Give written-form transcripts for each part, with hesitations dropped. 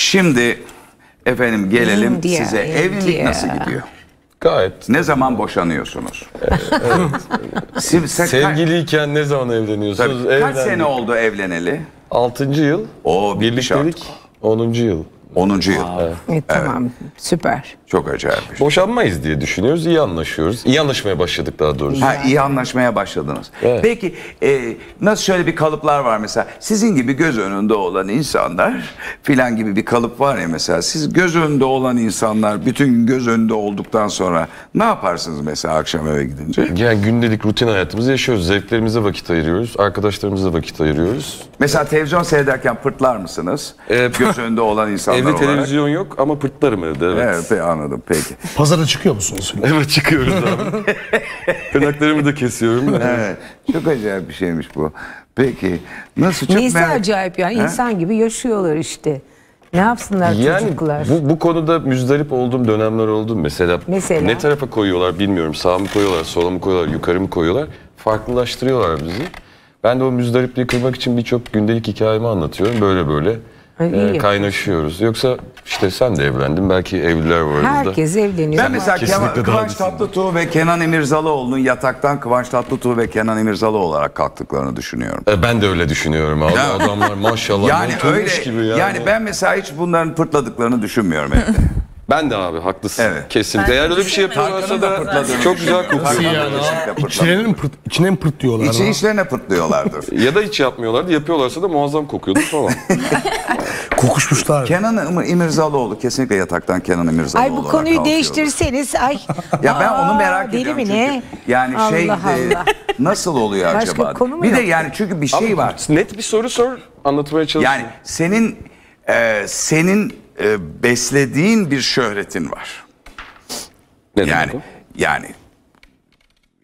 Şimdi efendim gelelim size. Evlilik nasıl gidiyor? Gayet. Ne zaman boşanıyorsunuz? Evet. Sevgiliyken ne zaman evleniyorsunuz? Kaç sene oldu evleneli? 6. yıl. O birliktelik 10. yıl. 10. yıl. Evet. Tamam, evet. Süper. Çok acayip bir şey. Boşanmayız diye düşünüyoruz, iyi anlaşıyoruz. İyi anlaşmaya başladık daha doğrusu. Ha, iyi anlaşmaya başladınız. Evet. Peki nasıl şöyle bir kalıplar var mesela? Sizin gibi göz önünde olan insanlar filan gibi bir kalıp var ya mesela. Siz göz önünde olan insanlar bütün gün göz önünde olduktan sonra ne yaparsınız mesela akşam eve gidince? Yani gündelik rutin hayatımızı yaşıyoruz. Zevklerimize vakit ayırıyoruz. Arkadaşlarımıza vakit ayırıyoruz. Mesela televizyon seyrederken pırtlar mısınız? Göz önünde olan insanlar evde olarak. Televizyon yok ama pırtlarım evde. Evet. Evet, anladım, peki. Pazara çıkıyor musunuz? Evet, çıkıyoruz abi. Tırnaklarımı da kesiyorum. Evet. Çok acayip bir şeymiş bu. Peki. Nasıl çok neyse acayip yani. Ha? İnsan gibi yaşıyorlar işte. Ne yapsınlar yani çocuklar? Bu konuda müzdarip olduğum dönemler oldu. Mesela ne tarafa koyuyorlar bilmiyorum. Sağa mı koyuyorlar, sola mı koyuyorlar, yukarı mı koyuyorlar? Farklılaştırıyorlar bizi. Ben de o müzdaripliği kırmak için birçok gündelik hikayemi anlatıyorum. Böyle. Kaynaşıyoruz. Yoksa işte sen de evlendin. Belki evliler var. Herkes evleniyor. Ben mesela Kıvanç Tatlıtuğ ve Kenan İmirzalıoğlu'nun yataktan Kıvanç Tatlıtuğ ve Kenan İmirzalıoğlu olarak kalktıklarını düşünüyorum. Ben de öyle düşünüyorum. Adamlar maşallah. Yani öyle. Gibi yani ben mesela hiç bunların pırtladıklarını düşünmüyorum evde. Ben de abi haklısın. Evet. Kesinlikle. Eğer öyle bir şey yapıyorlarsa da çok güzel kokuyor. İçine mi pırtlıyorlar? İçlerine pırtlıyorlardır. Ya da hiç yapmıyorlardı. Yapıyorlarsa da muazzam kokuyordu falan. Kokuşmuşlar. Kenan İmirzalıoğlu kesinlikle yataktan Kenan İmirzalıoğlu. Ay bu konuyu değiştirseniz ay. Ya ben onu merak ediyorum çünkü. Yani Allah şey Allah. Nasıl oluyor acaba? Bir de yani çünkü bir şey var. Net bir soru sor, anlatmaya çalışıyorum. Yani senin beslediğin bir şöhretin var. Ne yani demek o? Yani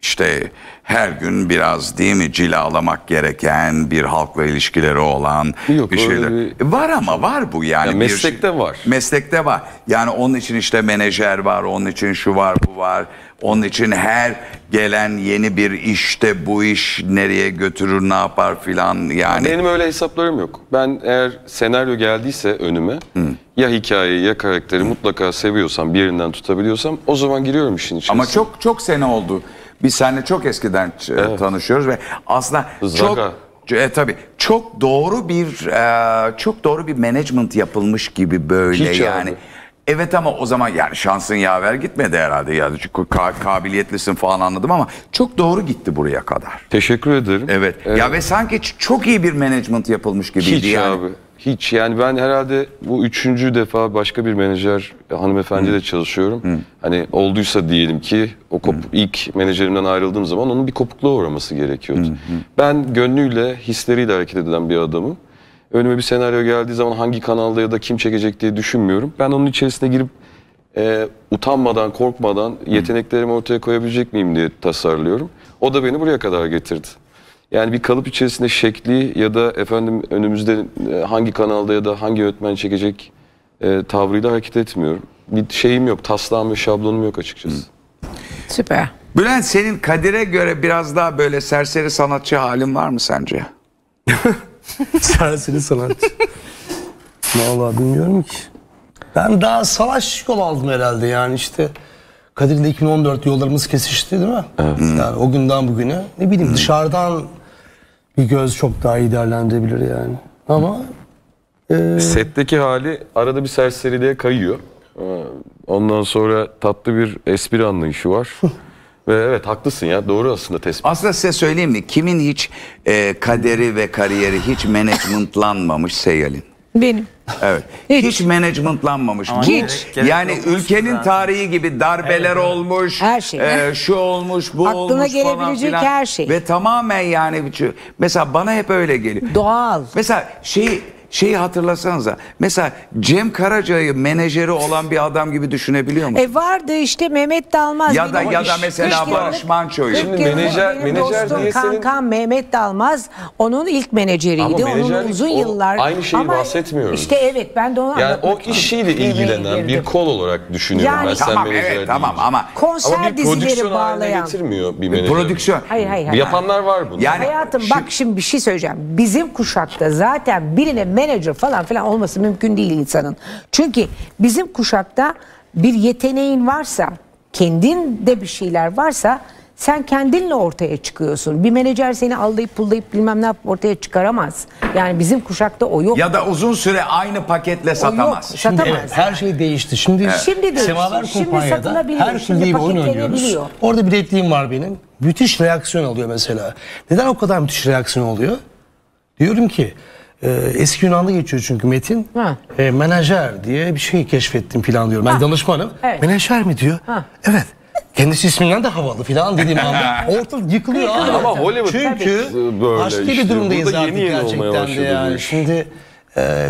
işte her gün biraz değil mi cilalamak gereken bir halkla ilişkileri olan yok, bir şeyler var ama var bu yani. Ya meslekte şey, var. Meslekte var. Yani onun için işte menajer var, onun için şu var, bu var. Onun için her gelen yeni bir işte bu iş nereye götürür, ne yapar filan yani. Benim öyle hesaplarım yok. Ben eğer senaryo geldiyse önüme ya hikayeyi ya karakteri mutlaka seviyorsam, bir yerinden tutabiliyorsam o zaman giriyorum işin içine. Ama çok çok sene oldu. Biz seninle çok eskiden tanışıyoruz ve aslında çok doğru bir management yapılmış gibi böyle hiç yani. Abi. Evet ama o zaman yani şansın yaver gitmedi herhalde yani çünkü kabiliyetlisin falan anladım ama çok doğru gitti buraya kadar. Teşekkür ederim. Evet. Ya ve sanki çok iyi bir management yapılmış gibiydi hiç yani. Abi. Hiç yani ben herhalde bu 3. defa başka bir menajer hanımefendiyle çalışıyorum. Hani olduysa diyelim ki o ilk menajerimden ayrıldığım zaman onun bir kopukluğa uğraması gerekiyordu. Ben gönlüyle, hisleriyle hareket edilen bir adamım. Önüme bir senaryo geldiği zaman hangi kanalda ya da kim çekecek diye düşünmüyorum. Ben onun içerisine girip utanmadan, korkmadan yeteneklerimi ortaya koyabilecek miyim diye tasarlıyorum. O da beni buraya kadar getirdi. Yani bir kalıp içerisinde şekli ya da efendim önümüzde hangi kanalda ya da hangi yönetmen çekecek tavrıyla hareket etmiyorum. Bir şeyim yok, taslağım ve şablonum yok açıkçası. Süper. Bülent, senin Kadir'e göre biraz daha böyle serseri sanatçı halin var mı sence? Serseri sanatçı. Vallahi bilmiyorum ki. Ben daha salaş yol aldım herhalde yani işte. Kadir'le 2014 yollarımız kesişti değil mi? Evet. Yani o günden bugüne ne bileyim dışarıdan bir göz çok daha iyi değerlendirebilir yani. Ama setteki hali arada bir serseriliğe kayıyor. Ondan sonra tatlı bir espri anlayışı var. Ve evet haklısın ya, doğru aslında tespit. Aslında size söyleyeyim mi? Kimin hiç kaderi ve kariyeri hiç managementlanmamış Seyyal'in? Benim. Evet. Hiç managementlanmamış. Hiç. Yani ülkenin tarihi gibi darbeler olmuş. Her şey. Şu olmuş, bu olmuş falan filan. Aklına gelebilecek her şey. Ve tamamen yani mesela bana hep öyle geliyor. Doğal. Mesela şeyi hatırlasanıza. Mesela Cem Karaca'yı menajeri olan bir adam gibi düşünebiliyor musunuz? Vardı işte Mehmet Dalmaz. Ya da mesela Barış Manço'yu. Şimdi menajer dostum, kankam Mehmet Dalmaz onun ilk menajeriydi. Onun uzun yıllar. Aynı şeyi bahsetmiyoruz. İşte evet, ben de onu anlatmak istiyorum. O işiyle ilgilenen bir kol olarak düşünüyorum. Yani tamam, evet tamam ama. Konser dizileri bağlayan. Prodüksiyon. Hayır. Yapanlar var bunu. Yani hayatım bak şimdi bir şey söyleyeceğim. Bizim kuşakta zaten birine menajer falan filan olması mümkün değil insanın. Çünkü bizim kuşakta bir yeteneğin varsa, kendinde bir şeyler varsa sen kendinle ortaya çıkıyorsun. Bir menajer seni aldayıp pullayıp bilmem ne yapıp ortaya çıkaramaz. Yani bizim kuşakta o yok. Ya da uzun süre aynı paketle satamaz. Yok, şimdi satamaz. Her şey değişti. Şimdi Semalar Kumpanya'da her türlü bir oyun oynuyoruz. Orada biletliğim var benim. Müthiş reaksiyon alıyor mesela. Neden o kadar müthiş reaksiyon oluyor? Diyorum ki eski Yunan'da geçiyor çünkü metin. Menajer diye bir şey keşfettim falan diyorum. Ben danışmanım. Evet. Menajer mi diyor? Ha. Evet. Kendisi isminden de havalı filan dediğim anda ortalık yıkılıyor. Ama Hollywood çünkü başka işte bir durumdayız artık gerçekten de yani. Şimdi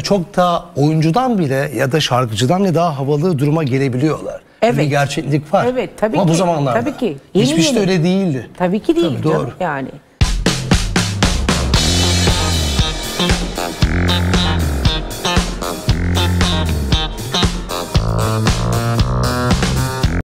çok daha oyuncudan bile ya da şarkıcıdan ne daha havalı duruma gelebiliyorlar. Evet. Bir gerçeklik var. Evet, tabii ama ki, bu zamanlarda. Tabii ki. Hiçbir şey öyle değildi. Tabii ki değil. Tabii, doğru. Yani.